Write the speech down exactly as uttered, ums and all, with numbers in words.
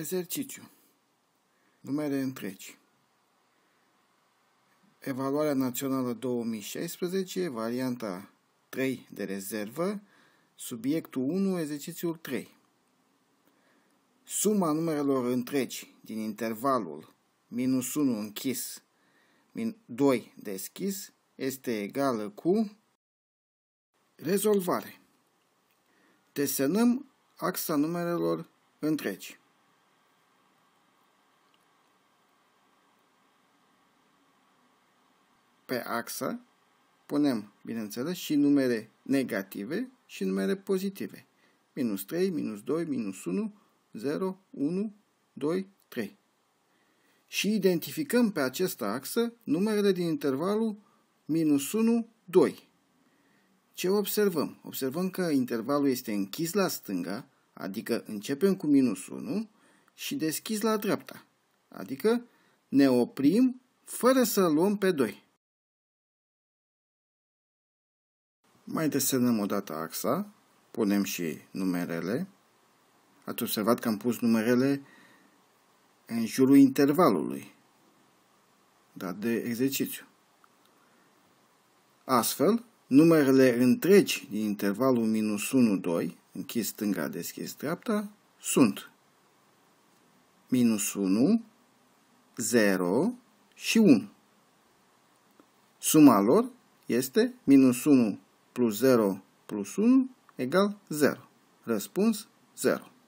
Exercițiu. Numere întregi. Evaluarea națională două mii șaisprezece, varianta trei de rezervă, subiectul unu, exercițiul trei. Suma numerelor întregi din intervalul minus unu închis, doi deschis, este egală cu rezolvare. Desenăm axa numerelor întregi. Pe axă punem, bineînțeles, și numere negative și numere pozitive. Minus trei, minus doi, minus unu, zero, unu, doi, trei. Și identificăm pe această axă numerele din intervalul minus unu, doi. Ce observăm? Observăm că intervalul este închis la stânga, adică începem cu minus unu, și deschis la dreapta, adică ne oprim fără să luăm pe doi. Mai desenăm o dată axa, punem și numerele. Ați observat că am pus numerele în jurul intervalului dat de exercițiu. Astfel, numerele întregi din intervalul minus unu, doi, închis stânga, deschis dreapta, sunt minus unu, zero și unu. Suma lor este minus unu plus zero plus unu egal zero. Răspuns zero.